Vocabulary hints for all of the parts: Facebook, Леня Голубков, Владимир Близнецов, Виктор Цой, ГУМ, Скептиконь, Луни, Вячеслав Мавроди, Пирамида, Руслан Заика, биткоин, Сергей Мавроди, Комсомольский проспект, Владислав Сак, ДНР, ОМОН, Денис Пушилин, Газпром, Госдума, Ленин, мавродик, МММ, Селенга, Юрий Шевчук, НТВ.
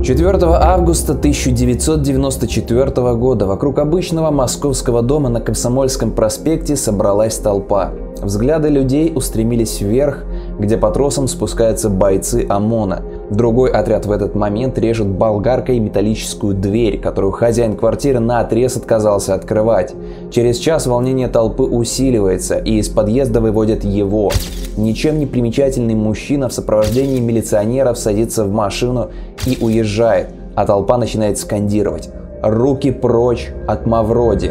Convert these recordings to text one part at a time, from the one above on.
4 августа 1994 года вокруг обычного московского дома на Комсомольском проспекте собралась толпа. Взгляды людей устремились вверх, где по тросам спускаются бойцы ОМОНа. Другой отряд в этот момент режет болгаркой металлическую дверь, которую хозяин квартиры наотрез отказался открывать. Через час волнение толпы усиливается, и из подъезда выводят его. Ничем не примечательный мужчина в сопровождении милиционеров садится в машину и уезжает, а толпа начинает скандировать: «Руки прочь от Мавроди!».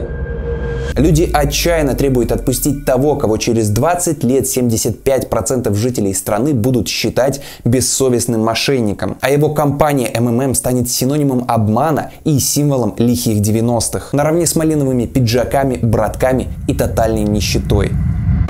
Люди отчаянно требуют отпустить того, кого через 20 лет 75% жителей страны будут считать бессовестным мошенником, а его компания МММ станет синонимом обмана и символом лихих 90-х, наравне с малиновыми пиджаками, братками и тотальной нищетой.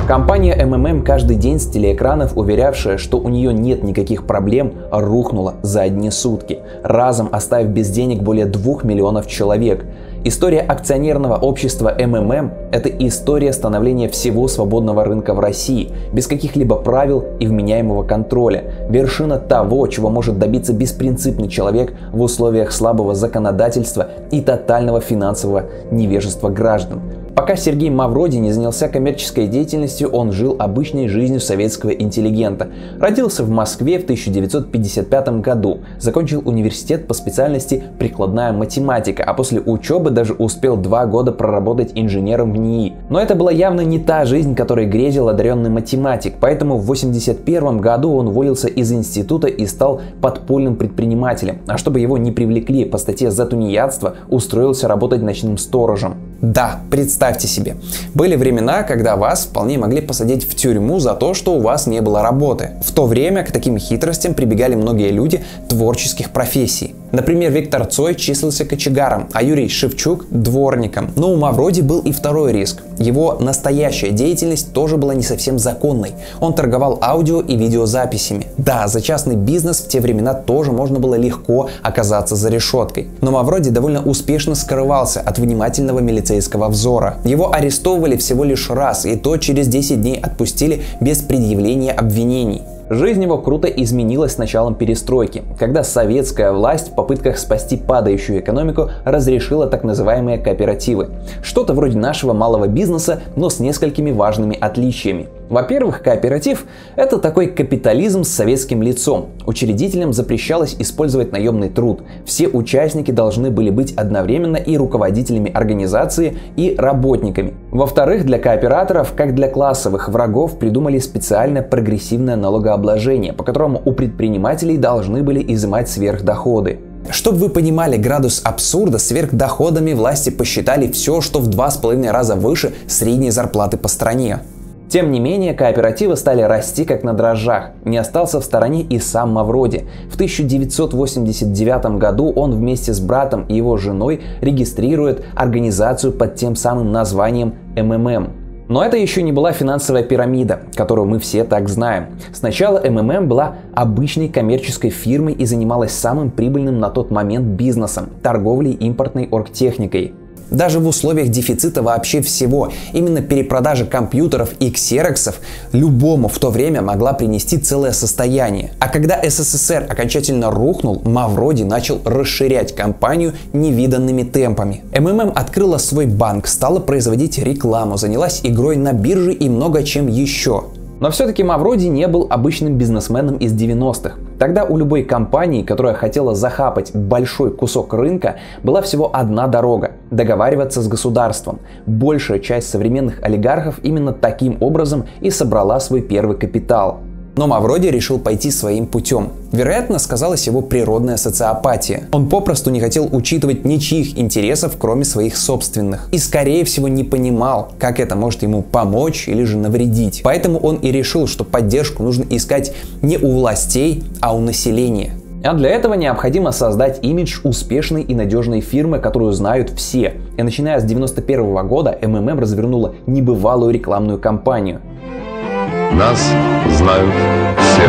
Компания МММ, каждый день с телеэкранов уверявшая, что у нее нет никаких проблем, рухнула за одни сутки, разом оставив без денег более 2 миллионов человек. История акционерного общества МММ – это история становления всего свободного рынка в России, без каких-либо правил и вменяемого контроля, вершина того, чего может добиться беспринципный человек в условиях слабого законодательства и тотального финансового невежества граждан. Пока Сергей Мавроди не занялся коммерческой деятельностью, он жил обычной жизнью советского интеллигента. Родился в Москве в 1955 году, закончил университет по специальности прикладная математика, а после учебы даже успел 2 года проработать инженером в НИИ. Но это была явно не та жизнь, которой грезил одаренный математик, поэтому в 1981 году он уволился из института и стал подпольным предпринимателем, а чтобы его не привлекли по статье за тунеядство, устроился работать ночным сторожем. Да, представьте себе, были времена, когда вас вполне могли посадить в тюрьму за то, что у вас не было работы. В то время к таким хитростям прибегали многие люди творческих профессий. Например, Виктор Цой числился кочегаром, а Юрий Шевчук – дворником. Но у Мавроди был и второй риск. Его настоящая деятельность тоже была не совсем законной. Он торговал аудио и видеозаписями. Да, за частный бизнес в те времена тоже можно было легко оказаться за решеткой. Но Мавроди довольно успешно скрывался от внимательного милицейского взора. Его арестовывали всего лишь раз, и то через 10 дней отпустили без предъявления обвинений. Жизнь его круто изменилась с началом перестройки, когда советская власть в попытках спасти падающую экономику разрешила так называемые кооперативы. Что-то вроде нашего малого бизнеса, но с несколькими важными отличиями. Во-первых, кооператив – это такой капитализм с советским лицом. Учредителям запрещалось использовать наемный труд. Все участники должны были быть одновременно и руководителями организации, и работниками. Во-вторых, для кооператоров, как для классовых врагов, придумали специально прогрессивное налогообложение, по которому у предпринимателей должны были изымать сверхдоходы. Чтобы вы понимали градус абсурда, сверхдоходами власти посчитали все, что в 2,5 раза выше средней зарплаты по стране. Тем не менее, кооперативы стали расти как на дрожжах. Не остался в стороне и сам Мавроди. В 1989 году он вместе с братом и его женой регистрирует организацию под тем самым названием МММ. Но это еще не была финансовая пирамида, которую мы все так знаем. Сначала МММ была обычной коммерческой фирмой и занималась самым прибыльным на тот момент бизнесом – торговлей импортной оргтехникой. Даже в условиях дефицита вообще всего, именно перепродажа компьютеров и ксероксов любому в то время могла принести целое состояние. А когда СССР окончательно рухнул, Мавроди начал расширять компанию невиданными темпами. МММ открыла свой банк, стала производить рекламу, занялась игрой на бирже и много чем еще. Но все-таки Мавроди не был обычным бизнесменом из 90-х. Тогда у любой компании, которая хотела захапать большой кусок рынка, была всего одна дорога – договариваться с государством. Большая часть современных олигархов именно таким образом и собрала свой первый капитал. Но Мавроди решил пойти своим путем. Вероятно, сказалась его природная социопатия. Он попросту не хотел учитывать ничьих интересов, кроме своих собственных. И, скорее всего, не понимал, как это может ему помочь или же навредить. Поэтому он и решил, что поддержку нужно искать не у властей, а у населения. А для этого необходимо создать имидж успешной и надежной фирмы, которую знают все. И начиная с 1991 года МММ развернула небывалую рекламную кампанию. Нас знают все.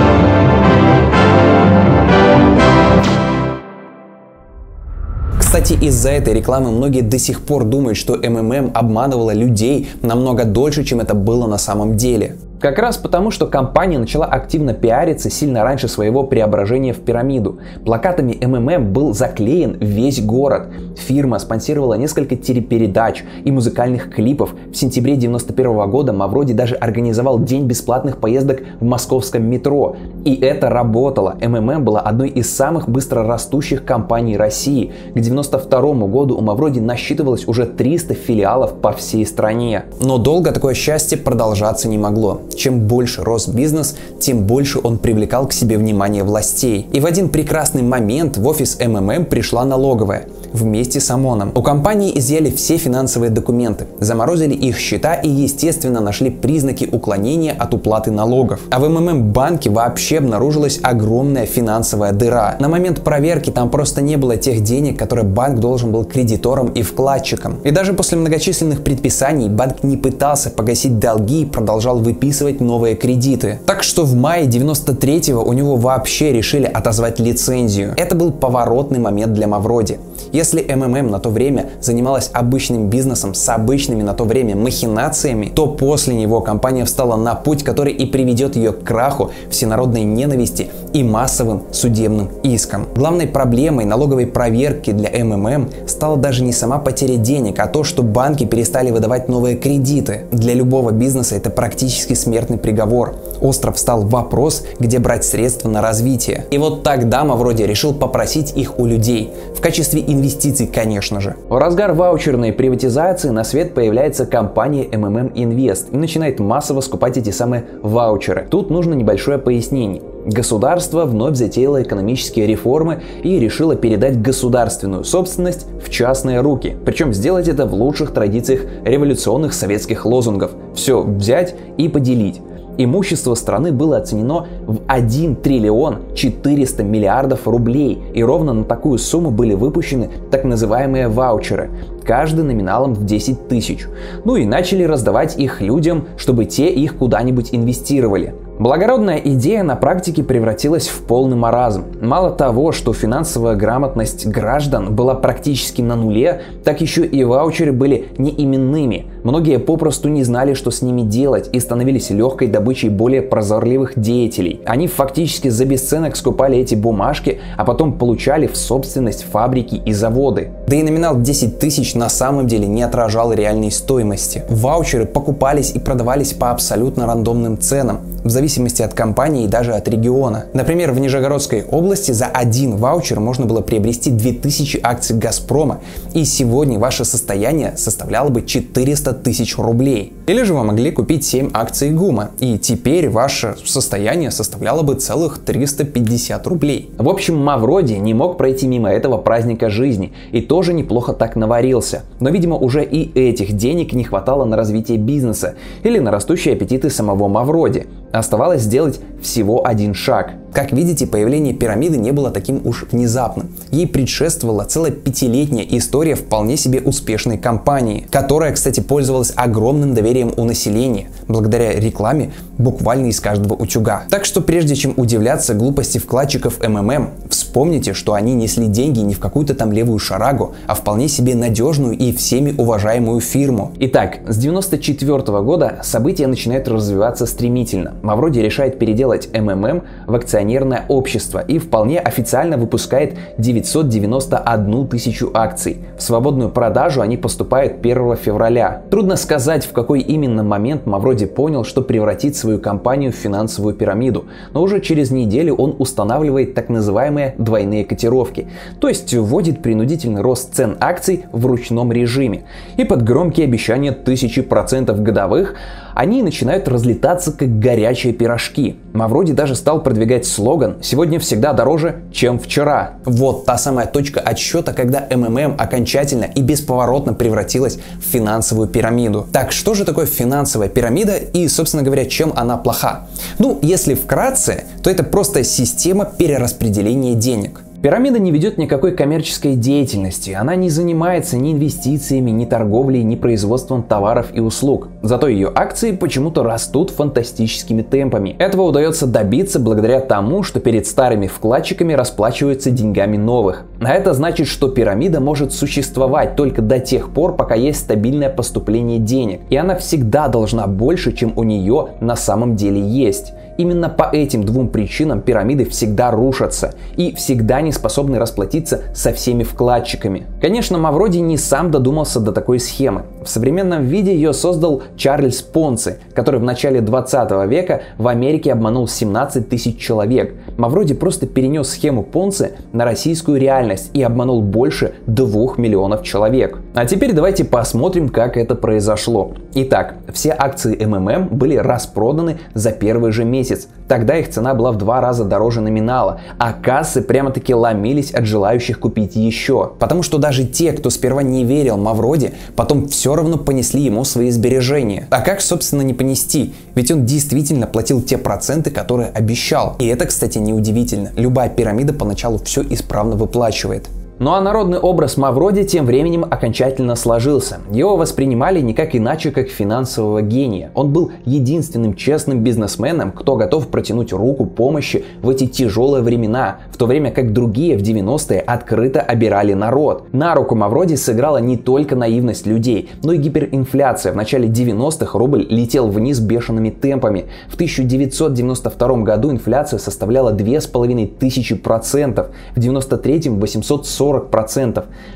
Кстати, из-за этой рекламы многие до сих пор думают, что МММ обманывала людей намного дольше, чем это было на самом деле. Как раз потому, что компания начала активно пиариться сильно раньше своего преображения в пирамиду. Плакатами МММ был заклеен весь город. Фирма спонсировала несколько телепередач и музыкальных клипов. В сентябре 1991 года Мавроди даже организовал день бесплатных поездок в московском метро. И это работало. МММ была одной из самых быстрорастущих компаний России. К 1992 году у Мавроди насчитывалось уже 300 филиалов по всей стране. Но долго такое счастье продолжаться не могло. Чем больше рос бизнес, тем больше он привлекал к себе внимание властей. И в один прекрасный момент в офис МММ пришла налоговая вместе с ОМОНом. У компании изъяли все финансовые документы, заморозили их счета и, естественно, нашли признаки уклонения от уплаты налогов. А в МММ-банке вообще обнаружилась огромная финансовая дыра. На момент проверки там просто не было тех денег, которые банк должен был кредиторам и вкладчикам. И даже после многочисленных предписаний банк не пытался погасить долги и продолжал выписывать новые кредиты. Так что в мае 1993-го у него вообще решили отозвать лицензию. Это был поворотный момент для Мавроди. Если МММ на то время занималась обычным бизнесом с обычными на то время махинациями, то после него компания встала на путь, который и приведет ее к краху, всенародной ненависти и массовым судебным искам. Главной проблемой налоговой проверки для МММ стала даже не сама потеря денег, а то, что банки перестали выдавать новые кредиты. Для любого бизнеса это практически смертный приговор. Остро встал вопрос, где брать средства на развитие. И вот тогда Мавроди решил попросить их у людей. В качестве инвестиций, конечно же. В разгар ваучерной приватизации на свет появляется компания МММ Инвест и начинает массово скупать эти самые ваучеры. Тут нужно небольшое пояснение. Государство вновь затеяло экономические реформы и решило передать государственную собственность в частные руки. Причем сделать это в лучших традициях революционных советских лозунгов. Все взять и поделить. Имущество страны было оценено в 1 триллион 400 миллиардов рублей, и ровно на такую сумму были выпущены так называемые ваучеры, каждый номиналом в 10 тысяч. Ну и начали раздавать их людям, чтобы те их куда-нибудь инвестировали. Благородная идея на практике превратилась в полный маразм. Мало того, что финансовая грамотность граждан была практически на нуле, так еще и ваучеры были неименными. Многие попросту не знали, что с ними делать, и становились легкой добычей более прозорливых деятелей. Они фактически за бесценок скупали эти бумажки, а потом получали в собственность фабрики и заводы. Да и номинал 10 тысяч на самом деле не отражал реальной стоимости. Ваучеры покупались и продавались по абсолютно рандомным ценам, в зависимости от компании и даже от региона. Например, в Нижегородской области за один ваучер можно было приобрести 2000 акций «Газпрома», и сегодня ваше состояние составляло бы 400 тысяч рублей. Или же вы могли купить 7 акций «ГУМа», и теперь ваше состояние составляло бы целых 350 рублей. В общем, Мавроди не мог пройти мимо этого праздника жизни и тоже неплохо так наварился. Но, видимо, уже и этих денег не хватало на развитие бизнеса или на растущие аппетиты самого Мавроди. Оставалось сделать всего один шаг. Как видите, появление пирамиды не было таким уж внезапным. Ей предшествовала целая 5-летняя история вполне себе успешной компании, которая, кстати, пользовалась огромным доверием у населения, благодаря рекламе буквально из каждого утюга. Так что прежде чем удивляться глупости вкладчиков МММ, вспомните, что они несли деньги не в какую-то там левую шарагу, а вполне себе надежную и всеми уважаемую фирму. Итак, с 1994 года события начинают развиваться стремительно. Мавроди решает переделать МММ в акционерное общество и вполне официально выпускает 991 тысячу акций. В свободную продажу они поступают 1 февраля. Трудно сказать, в какой именно момент Мавроди понял, что превратит свою компанию в финансовую пирамиду, но уже через неделю он устанавливает так называемые двойные котировки, то есть вводит принудительный рост цен акций в ручном режиме. И под громкие обещания 1000% годовых они начинают разлетаться как горячие пирожки. Мавроди даже стал продвигать слоган «Сегодня всегда дороже, чем вчера». Вот та самая точка отсчета, когда МММ окончательно и бесповоротно превратилась в финансовую пирамиду. Так что же такое финансовая пирамида и, собственно говоря, чем она плоха? Ну, если вкратце, то это просто система перераспределения денег. Пирамида не ведет никакой коммерческой деятельности, она не занимается ни инвестициями, ни торговлей, ни производством товаров и услуг. Зато ее акции почему-то растут фантастическими темпами. Этого удается добиться благодаря тому, что перед старыми вкладчиками расплачиваются деньгами новых. А это значит, что пирамида может существовать только до тех пор, пока есть стабильное поступление денег, и она всегда должна больше, чем у нее на самом деле есть. Именно по этим двум причинам пирамиды всегда рушатся и всегда не способны расплатиться со всеми вкладчиками. Конечно, Мавроди не сам додумался до такой схемы. В современном виде ее создал Чарльз Понци, который в начале 20 века в Америке обманул 17 тысяч человек. Мавроди просто перенес схему Понци на российскую реальность и обманул больше 2 миллионов человек. А теперь давайте посмотрим, как это произошло. Итак, все акции МММ были распроданы за первый же месяц. Тогда их цена была в 2 раза дороже номинала, а кассы прямо-таки ломились от желающих купить еще. Потому что даже те, кто сперва не верил Мавроди, потом все равно понесли ему свои сбережения. А как, собственно, не понести? Ведь он действительно платил те проценты, которые обещал. И это, кстати, неудивительно. Любая пирамида поначалу все исправно выплачивает. Ну а народный образ Мавроди тем временем окончательно сложился. Его воспринимали никак иначе, как финансового гения. Он был единственным честным бизнесменом, кто готов протянуть руку помощи в эти тяжелые времена, в то время как другие в 90-е открыто обирали народ. На руку Мавроди сыграла не только наивность людей, но и гиперинфляция. В начале 90-х рубль летел вниз бешеными темпами. В 1992 году инфляция составляла 2500%, в 1993-м 840%.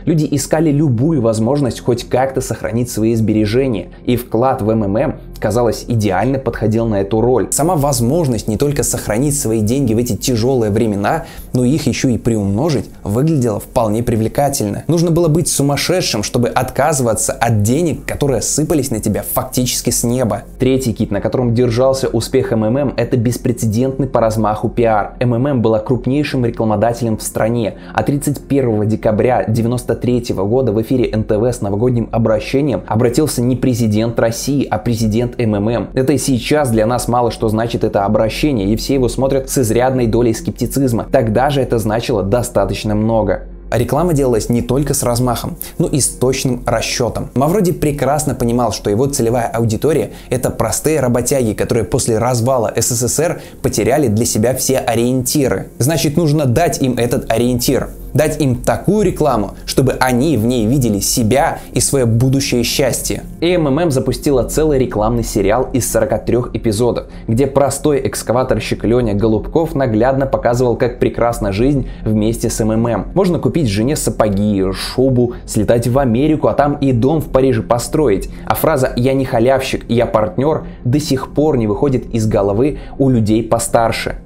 Люди искали любую возможность хоть как-то сохранить свои сбережения, и вклад в МММ, казалось, идеально подходил на эту роль. Сама возможность не только сохранить свои деньги в эти тяжелые времена, но их еще и приумножить, выглядела вполне привлекательно. Нужно было быть сумасшедшим, чтобы отказываться от денег, которые сыпались на тебя фактически с неба. Третий кит, на котором держался успех МММ, это беспрецедентный по размаху пиар. МММ была крупнейшим рекламодателем в стране, а 31 декабря 1993 года в эфире НТВ с новогодним обращением обратился не президент России, а президент МММ. Это и сейчас для нас мало что значит это обращение, и все его смотрят с изрядной долей скептицизма. Тогда же это значило достаточно много. Реклама делалась не только с размахом, но и с точным расчетом. Мавроди прекрасно понимал, что его целевая аудитория – это простые работяги, которые после развала СССР потеряли для себя все ориентиры. Значит, нужно дать им этот ориентир. Дать им такую рекламу, чтобы они в ней видели себя и свое будущее счастье. И МММ запустила целый рекламный сериал из 43 эпизодов, где простой экскаваторщик Леня Голубков наглядно показывал, как прекрасна жизнь вместе с МММ. Можно купить жене сапоги, шубу, слетать в Америку, а там и дом в Париже построить. А фраза «я не халявщик, я партнер» до сих пор не выходит из головы у людей постарше.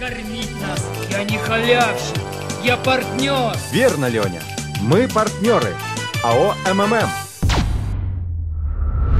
Кормить нас, я не халявщик. Я партнер! Верно, Леня. Мы партнеры. АО МММ.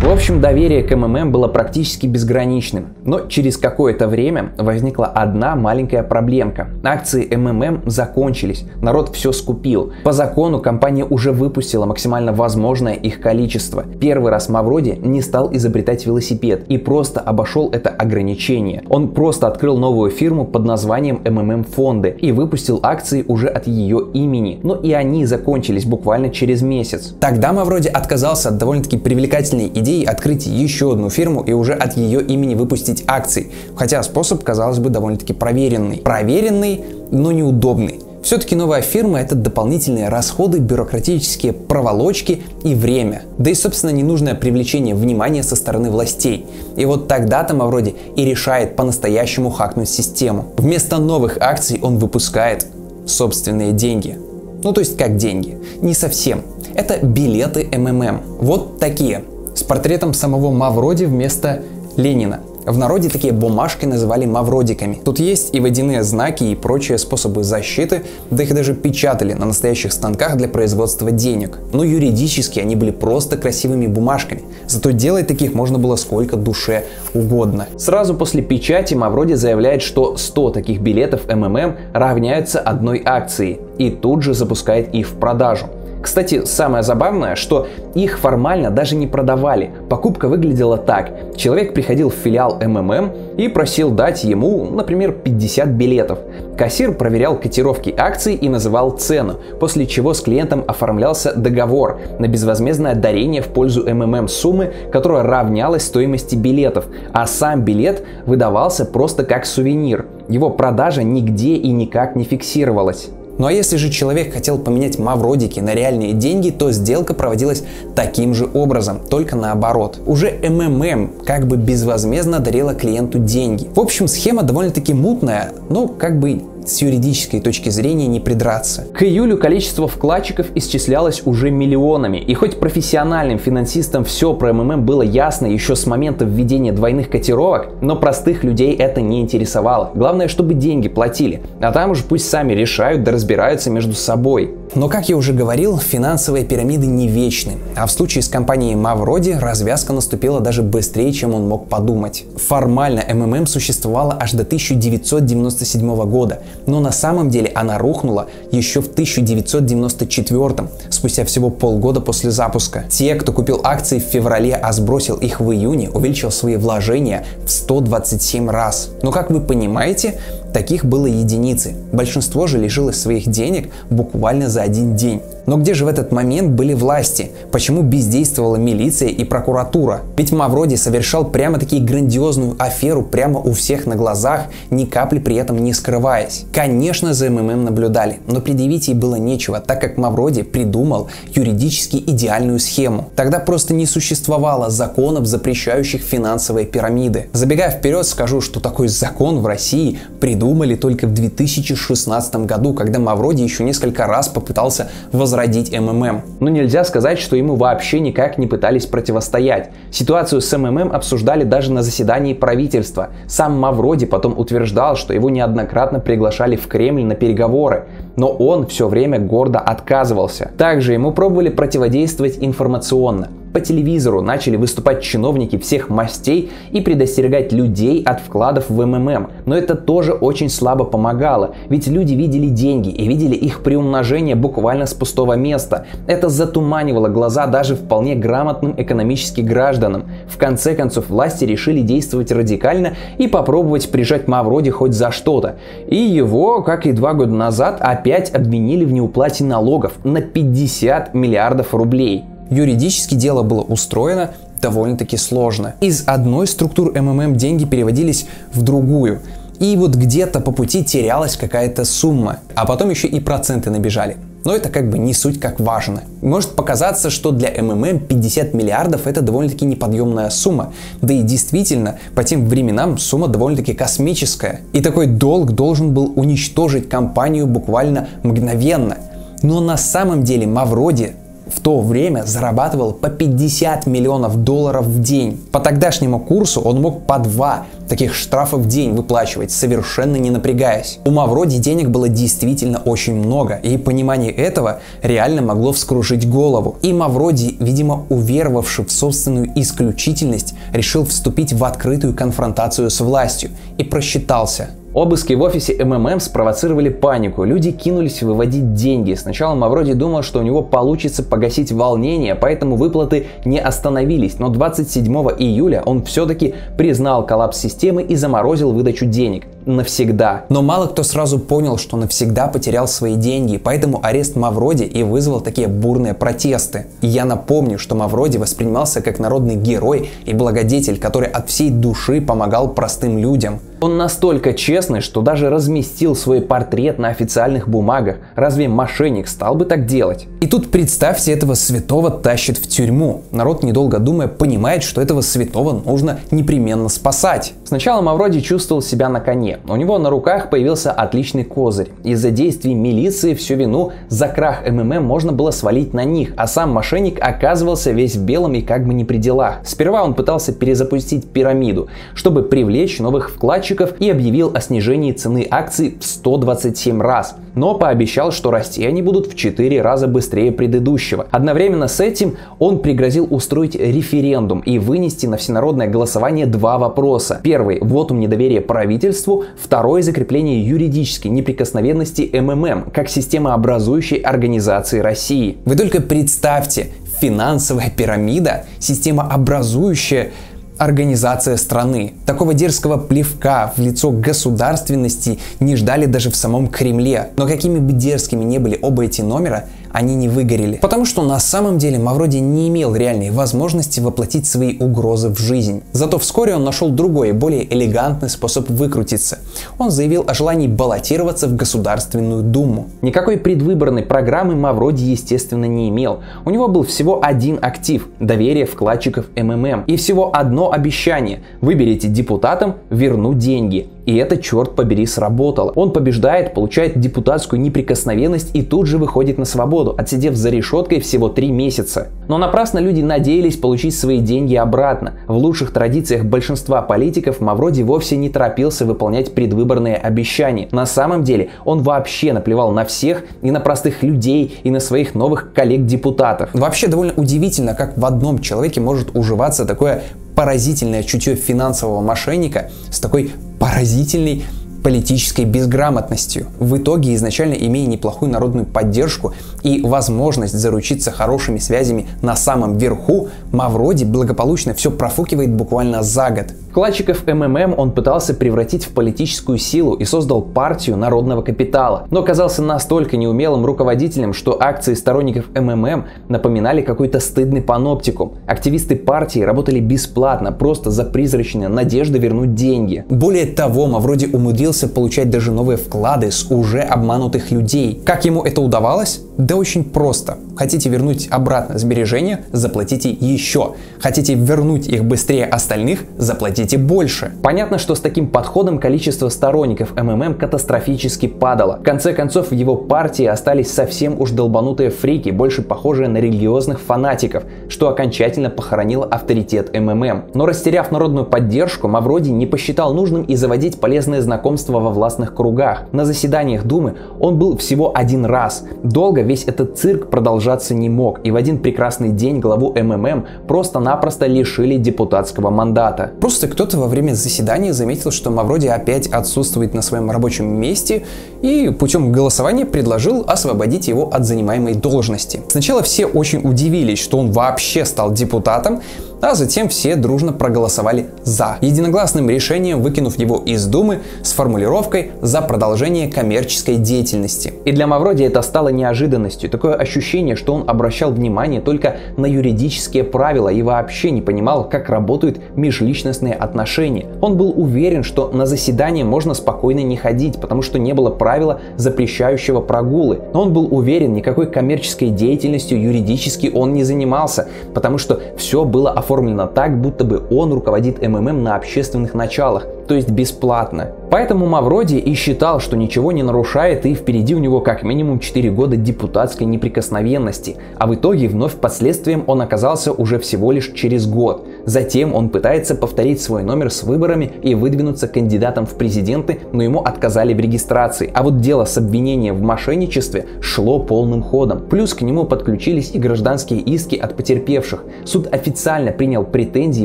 В общем, доверие к МММ было практически безграничным, но через какое-то время возникла одна маленькая проблемка. Акции МММ закончились, народ все скупил. По закону компания уже выпустила максимально возможное их количество. Первый раз Мавроди не стал изобретать велосипед и просто обошел это ограничение. Он просто открыл новую фирму под названием МММ Фонды и выпустил акции уже от ее имени, но и они закончились буквально через месяц. Тогда Мавроди отказался от довольно-таки привлекательной идеи открыть еще одну фирму и уже от ее имени выпустить акции, хотя способ, казалось бы, довольно-таки проверенный. Проверенный, но неудобный. Все-таки новая фирма – это дополнительные расходы, бюрократические проволочки и время. Да и, собственно, ненужное привлечение внимания со стороны властей. И вот тогда-то Мавроди и решает по-настоящему хакнуть систему. Вместо новых акций он выпускает собственные деньги. Ну, то есть как деньги. Не совсем. Это билеты МММ. Вот такие. С портретом самого Мавроди вместо Ленина. В народе такие бумажки называли мавродиками. Тут есть и водяные знаки, и прочие способы защиты, да их даже печатали на настоящих станках для производства денег. Но юридически они были просто красивыми бумажками, зато делать таких можно было сколько душе угодно. Сразу после печати Мавроди заявляет, что 100 таких билетов МММ равняются одной акции, и тут же запускает их в продажу. К Кстати, самое забавное, что их формально даже не продавали. Покупка выглядела так. Человек приходил в филиал МММ и просил дать ему, например, 50 билетов. Кассир проверял котировки акций и называл цену, после чего с клиентом оформлялся договор на безвозмездное дарение в пользу МММ суммы, которая равнялась стоимости билетов, а сам билет выдавался просто как сувенир. Его продажа нигде и никак не фиксировалась. Ну а если же человек хотел поменять мавродики на реальные деньги, то сделка проводилась таким же образом, только наоборот. Уже МММ как бы безвозмездно дарила клиенту деньги. В общем, схема довольно-таки мутная, но как бы с юридической точки зрения не придраться. К июлю количество вкладчиков исчислялось уже миллионами. И хоть профессиональным финансистам все про МММ было ясно еще с момента введения двойных котировок, но простых людей это не интересовало. Главное, чтобы деньги платили. А там уж пусть сами решают да разбираются между собой. Но, как я уже говорил, финансовые пирамиды не вечны. А в случае с компанией Мавроди развязка наступила даже быстрее, чем он мог подумать. Формально МММ существовала аж до 1997 года. Но на самом деле она рухнула еще в 1994, спустя всего полгода после запуска. Те, кто купил акции в феврале, а сбросил их в июне, увеличил свои вложения в 127 раз. Но, как вы понимаете, таких было единицы. Большинство же лишилось своих денег буквально за один день. Но где же в этот момент были власти? Почему бездействовала милиция и прокуратура? Ведь Мавроди совершал прямо-таки грандиозную аферу прямо у всех на глазах, ни капли при этом не скрываясь. Конечно, за МММ наблюдали, но предъявить ей было нечего, так как Мавроди придумал юридически идеальную схему. Тогда просто не существовало законов, запрещающих финансовые пирамиды. Забегая вперед, скажу, что такой закон в России придумали только в 2016 году, когда Мавроди еще несколько раз попытался возродить МММ. Но нельзя сказать, что ему вообще никак не пытались противостоять. Ситуацию с МММ обсуждали даже на заседании правительства. Сам Мавроди потом утверждал, что его неоднократно приглашали в Кремль на переговоры, но он все время гордо отказывался. Также ему пробовали противодействовать информационно. По телевизору начали выступать чиновники всех мастей и предостерегать людей от вкладов в МММ. Но это тоже очень слабо помогало, ведь люди видели деньги и видели их приумножение буквально с пустого места. Это затуманивало глаза даже вполне грамотным экономически гражданам. В конце концов, власти решили действовать радикально и попробовать прижать Мавроди хоть за что-то. И его, как и 2 года назад, опять обвинили в неуплате налогов на 50 миллиардов рублей. Юридически дело было устроено довольно-таки сложно. Из одной структуры МММ деньги переводились в другую. И вот где-то по пути терялась какая-то сумма. А потом еще и проценты набежали. Но это как бы не суть как важно. Может показаться, что для МММ 50 миллиардов это довольно-таки неподъемная сумма. Да и действительно, по тем временам сумма довольно-таки космическая. И такой долг должен был уничтожить компанию буквально мгновенно. Но на самом деле Мавроди в то время зарабатывал по 50 миллионов долларов в день. По тогдашнему курсу он мог по 2 таких штрафов в день выплачивать, совершенно не напрягаясь. У Мавроди денег было действительно очень много, и понимание этого реально могло вскружить голову. И Мавроди, видимо, уверовавший в собственную исключительность, решил вступить в открытую конфронтацию с властью и просчитался. Обыски в офисе МММ спровоцировали панику, люди кинулись выводить деньги. Сначала Мавроди думал, что у него получится погасить волнение, поэтому выплаты не остановились, но 27 июля он все-таки признал коллапс системы и заморозил выдачу денег. Навсегда. Но мало кто сразу понял, что навсегда потерял свои деньги, поэтому арест Мавроди и вызвал такие бурные протесты. И я напомню, что Мавроди воспринимался как народный герой и благодетель, который от всей души помогал простым людям. Он настолько честный, что даже разместил свой портрет на официальных бумагах. Разве мошенник стал бы так делать? И тут представьте, этого святого тащат в тюрьму. Народ, недолго думая, понимает, что этого святого нужно непременно спасать. Сначала Мавроди чувствовал себя на коне. У него на руках появился отличный козырь. Из-за действий милиции всю вину за крах МММ можно было свалить на них, а сам мошенник оказывался весь в белом и как бы не при делах. Сперва он пытался перезапустить пирамиду, чтобы привлечь новых вкладчиков, и объявил о снижении цены акций в 127 раз. но пообещал, что расти они будут в 4 раза быстрее предыдущего. Одновременно с этим он пригрозил устроить референдум и вынести на всенародное голосование 2 вопроса. Первый – вотум недоверия правительству, второй – закрепление юридической неприкосновенности МММ как системообразующей организации России. Вы только представьте, финансовая пирамида – системообразующая организация страны. Такого дерзкого плевка в лицо государственности не ждали даже в самом Кремле. Но какими бы дерзкими ни были оба эти номера, они не выгорели. Потому что на самом деле Мавроди не имел реальной возможности воплотить свои угрозы в жизнь. Зато вскоре он нашел другой, более элегантный способ выкрутиться. Он заявил о желании баллотироваться в Государственную Думу. Никакой предвыборной программы Мавроди, естественно, не имел. У него был всего один актив – доверие вкладчиков МММ. И всего одно обещание – выберите депутатом, верну деньги. И это, черт побери, сработало. Он побеждает, получает депутатскую неприкосновенность и тут же выходит на свободу, отсидев за решеткой всего 3 месяца. Но напрасно люди надеялись получить свои деньги обратно. В лучших традициях большинства политиков Мавроди вовсе не торопился выполнять предвыборные обещания. На самом деле он вообще наплевал на всех, и на простых людей, и на своих новых коллег-депутатов. Вообще довольно удивительно, как в одном человеке может уживаться такое поразительное чутье финансового мошенника с такой поразительной политической безграмотностью, в итоге изначально имея неплохую народную поддержку и возможность заручиться хорошими связями на самом верху, Мавроди благополучно все профукивает буквально за год. Вкладчиков МММ он пытался превратить в политическую силу и создал партию народного капитала, но оказался настолько неумелым руководителем, что акции сторонников МММ напоминали какой-то стыдный паноптикум. Активисты партии работали бесплатно, просто за призрачные надежды вернуть деньги. Более того, Мавроди умудрился получать даже новые вклады с уже обманутых людей. Как ему это удавалось? Да очень просто. Хотите вернуть обратно сбережения? Заплатите еще. Хотите вернуть их быстрее остальных? Заплатите больше. Понятно, что с таким подходом количество сторонников МММ катастрофически падало. В конце концов, в его партии остались совсем уж долбанутые фрики, больше похожие на религиозных фанатиков, что окончательно похоронило авторитет МММ. Но растеряв народную поддержку, Мавроди не посчитал нужным и заводить полезные знакомства во властных кругах. На заседаниях Думы он был всего один раз. Долго весь этот цирк продолжаться не мог, и в один прекрасный день главу МММ просто-напросто лишили депутатского мандата. Просто кто-то во время заседания заметил, что Мавроди опять отсутствует на своем рабочем месте, и путем голосования предложил освободить его от занимаемой должности. Сначала все очень удивились, что он вообще стал депутатом, а затем все дружно проголосовали «за», единогласным решением выкинув его из Думы с формулировкой «за продолжение коммерческой деятельности». И для Мавроди это стало неожиданностью. Такое ощущение, что он обращал внимание только на юридические правила и вообще не понимал, как работают межличностные отношения. Он был уверен, что на заседание можно спокойно не ходить, потому что не было правила, запрещающего прогулы. Но он был уверен, никакой коммерческой деятельностью юридически он не занимался, потому что все было оформлено так, будто бы он руководит МММ на общественных началах, то есть бесплатно. Поэтому Мавроди и считал, что ничего не нарушает, и впереди у него как минимум 4 года депутатской неприкосновенности. А в итоге вновь последствием он оказался уже всего лишь через год. Затем он пытается повторить свой номер с выборами и выдвинуться кандидатом в президенты, но ему отказали в регистрации. А вот дело с обвинением в мошенничестве шло полным ходом. Плюс к нему подключились и гражданские иски от потерпевших. Суд официально принял претензии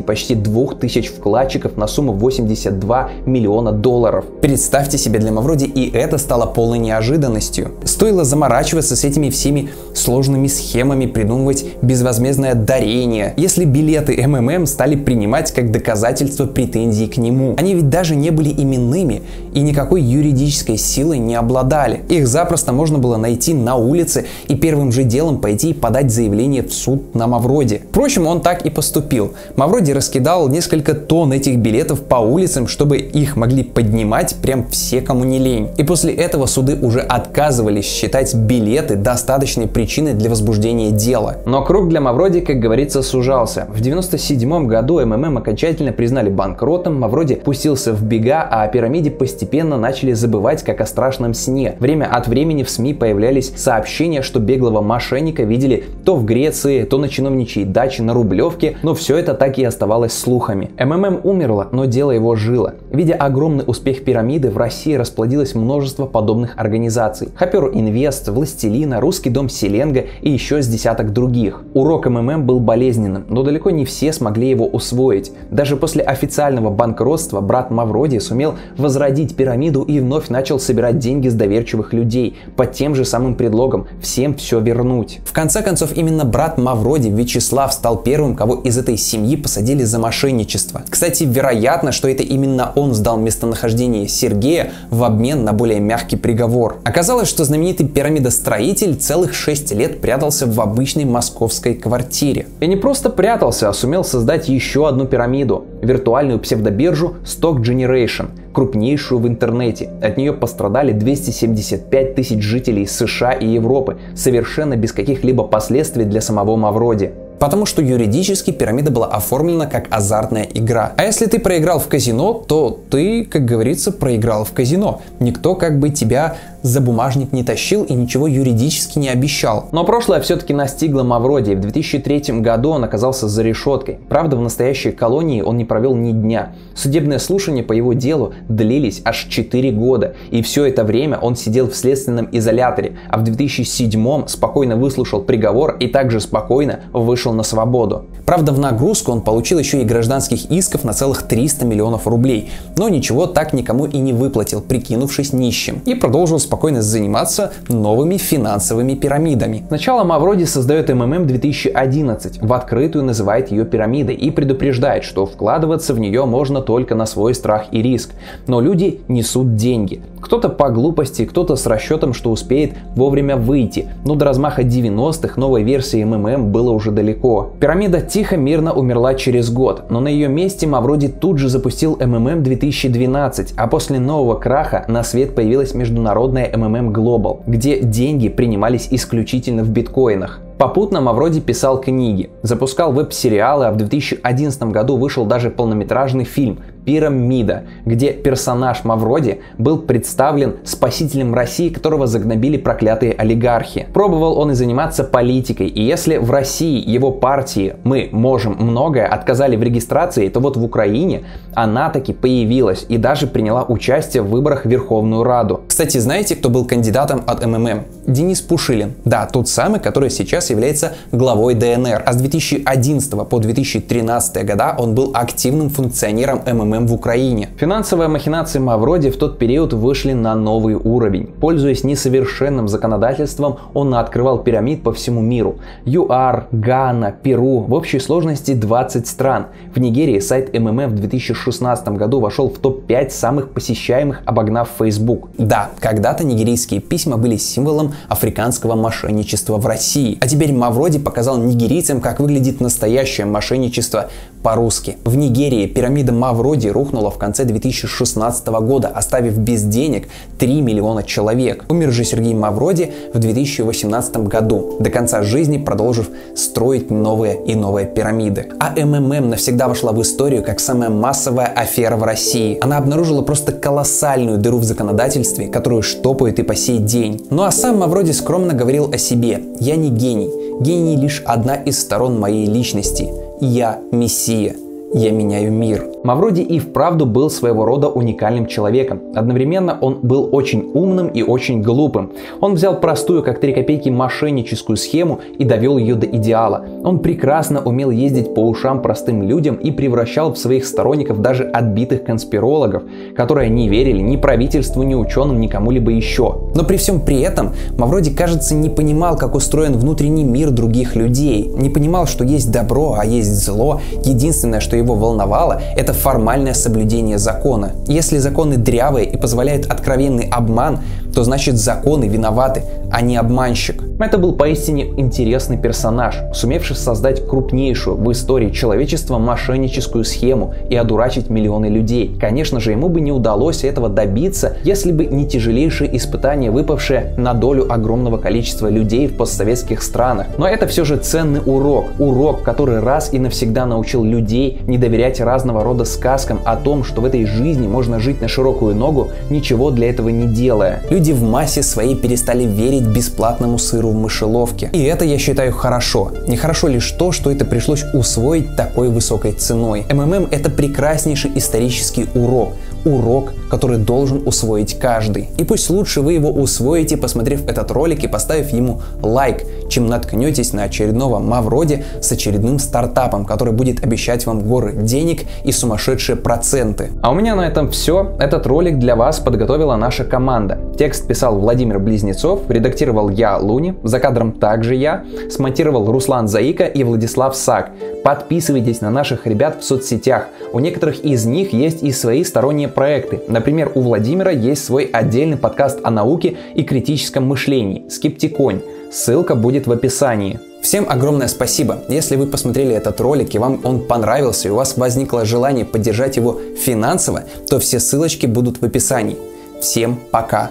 почти 2000 вкладчиков на сумму $82 миллиона. Представьте себе, для Мавроди и это стало полной неожиданностью. Стоило заморачиваться с этими всеми сложными схемами, придумывать безвозмездное дарение, если билеты МММ стали принимать как доказательство претензий к нему. Они ведь даже не были именными и никакой юридической силой не обладали. Их запросто можно было найти на улице и первым же делом пойти и подать заявление в суд на Мавроди. Впрочем, он так и поступил. Мавроди раскидал несколько тонн этих билетов по улицам, чтобы их могли поднимать прям все, кому не лень. И после этого суды уже отказывались считать билеты достаточной причиной для возбуждения дела. Но круг для Мавроди, как говорится, сужался. В 1997 1997 году МММ окончательно признали банкротом, Мавроди пустился в бега, а о пирамиде постепенно начали забывать как о страшном сне. Время от времени в СМИ появлялись сообщения, что беглого мошенника видели то в Греции, то на чиновничьей даче на Рублевке, но все это так и оставалось слухами. МММ умерло, но дело его жило. Видя огромный успех пирамиды, в России расплодилось множество подобных организаций. Хаперу Инвест, Властелина, Русский дом Селенга и еще с десяток других. Урок МММ был болезненным, но далеко не все смогли его усвоить. Даже после официального банкротства брат Мавроди сумел возродить пирамиду и вновь начал собирать деньги с доверчивых людей под тем же самым предлогом – всем все вернуть. В конце концов, именно брат Мавроди, Вячеслав, стал первым, кого из этой семьи посадили за мошенничество. Кстати, вероятно, что это именно он сдал местонахождение Сергея в обмен на более мягкий приговор. Оказалось, что знаменитый пирамидостроитель целых 6 лет прятался в обычной московской квартире. И не просто прятался, а сумел создать еще одну пирамиду – виртуальную псевдобиржу Stock Generation, крупнейшую в интернете. От нее пострадали 275 тысяч жителей США и Европы, совершенно без каких-либо последствий для самого Мавроди. Потому что юридически пирамида была оформлена как азартная игра. А если ты проиграл в казино, то ты, как говорится, проиграл в казино. Никто как бы тебя за бумажник не тащил и ничего юридически не обещал. Но прошлое все-таки настигло Мавроди. В 2003 году он оказался за решеткой. Правда, в настоящей колонии он не провел ни дня. Судебные слушания по его делу длились аж 4 года. И все это время он сидел в следственном изоляторе. А в 2007 спокойно выслушал приговор и также спокойно вышел на свободу. Правда, в нагрузку он получил еще и гражданских исков на целых 300 миллионов рублей, но ничего так никому и не выплатил, прикинувшись нищим, и продолжил спокойно заниматься новыми финансовыми пирамидами. Сначала Мавроди создает МММ 2011, в открытую называет ее пирамидой и предупреждает, что вкладываться в нее можно только на свой страх и риск, но люди несут деньги. Кто-то по глупости, кто-то с расчетом, что успеет вовремя выйти, но до размаха 90-х новой версии МММ было уже далеко. Пирамида тихо, мирно умерла через год, но на ее месте Мавроди тут же запустил МММ 2012, а после нового краха на свет появилась международная МММ Global, где деньги принимались исключительно в биткоинах. Попутно Мавроди писал книги, запускал веб-сериалы, а в 2011 году вышел даже полнометражный фильм «Пирамида», где персонаж Мавроди был представлен спасителем России, которого загнобили проклятые олигархи. Пробовал он и заниматься политикой, и если в России его партии «Мы можем многое» отказали в регистрации, то вот в Украине она таки появилась и даже приняла участие в выборах в Верховную Раду. Кстати, знаете, кто был кандидатом от МММ? Денис Пушилин. Да, тот самый, который сейчас является главой ДНР. А с 2011 по 2013 года он был активным функционером МММ в Украине. Финансовые махинации Мавроди в тот период вышли на новый уровень. Пользуясь несовершенным законодательством, он открывал пирамид по всему миру. ЮАР, Гана, Перу, в общей сложности 20 стран. В Нигерии сайт МММ в 2016 году вошел в топ-5 самых посещаемых, обогнав Facebook. Да, когда-то нигерийские письма были символом африканского мошенничества в России. А теперь Мавроди показал нигерийцам, как выглядит настоящее мошенничество по-русски. В Нигерии пирамида Мавроди рухнула в конце 2016 года, оставив без денег 3 миллиона человек. Умер же Сергей Мавроди в 2018 году, до конца жизни продолжив строить новые и новые пирамиды. А МММ навсегда вошла в историю как самая массовая афера в России. Она обнаружила просто колоссальную дыру в законодательстве, которую штопают и по сей день. Ну а сам Мавроди скромно говорил о себе: «Я не гений. Гений лишь одна из сторон моей личности. Я мессия. Я меняю мир». Мавроди и вправду был своего рода уникальным человеком. Одновременно он был очень умным и очень глупым. Он взял простую, как 3 копейки, мошенническую схему и довел ее до идеала. Он прекрасно умел ездить по ушам простым людям и превращал в своих сторонников даже отбитых конспирологов, которые не верили ни правительству, ни ученым, ни кому-либо еще. Но при всем при этом Мавроди, кажется, не понимал, как устроен внутренний мир других людей. Не понимал, что есть добро, а есть зло. Единственное, что его волновало, это формальное соблюдение закона. Если законы дрявые и позволяют откровенный обман, то значит законы виноваты, а не обманщик. Это был поистине интересный персонаж, сумевший создать крупнейшую в истории человечества мошенническую схему и одурачить миллионы людей. Конечно же, ему бы не удалось этого добиться, если бы не тяжелейшие испытания, выпавшие на долю огромного количества людей в постсоветских странах. Но это все же ценный урок. Урок, который раз и навсегда научил людей не доверять разного рода сказкам о том, что в этой жизни можно жить на широкую ногу, ничего для этого не делая. Люди в массе своей перестали верить бесплатному сыру в мышеловке. И это, я считаю, хорошо. Нехорошо лишь то, что это пришлось усвоить такой высокой ценой. МММ – это прекраснейший исторический урок. Урок, который должен усвоить каждый. И пусть лучше вы его усвоите, посмотрев этот ролик и поставив ему лайк, чем наткнетесь на очередного Мавроди с очередным стартапом, который будет обещать вам горы денег и сумасшедшие проценты. А у меня на этом все. Этот ролик для вас подготовила наша команда. Текст писал Владимир Близнецов, редактировал я, Луни, за кадром также я, смонтировал Руслан Заика и Владислав Сак. Подписывайтесь на наших ребят в соцсетях. У некоторых из них есть и свои сторонние проекты. Например, у Владимира есть свой отдельный подкаст о науке и критическом мышлении «Скептиконь». Ссылка будет в описании. Всем огромное спасибо, если вы посмотрели этот ролик и вам он понравился и у вас возникло желание поддержать его финансово, то все ссылочки будут в описании. Всем пока!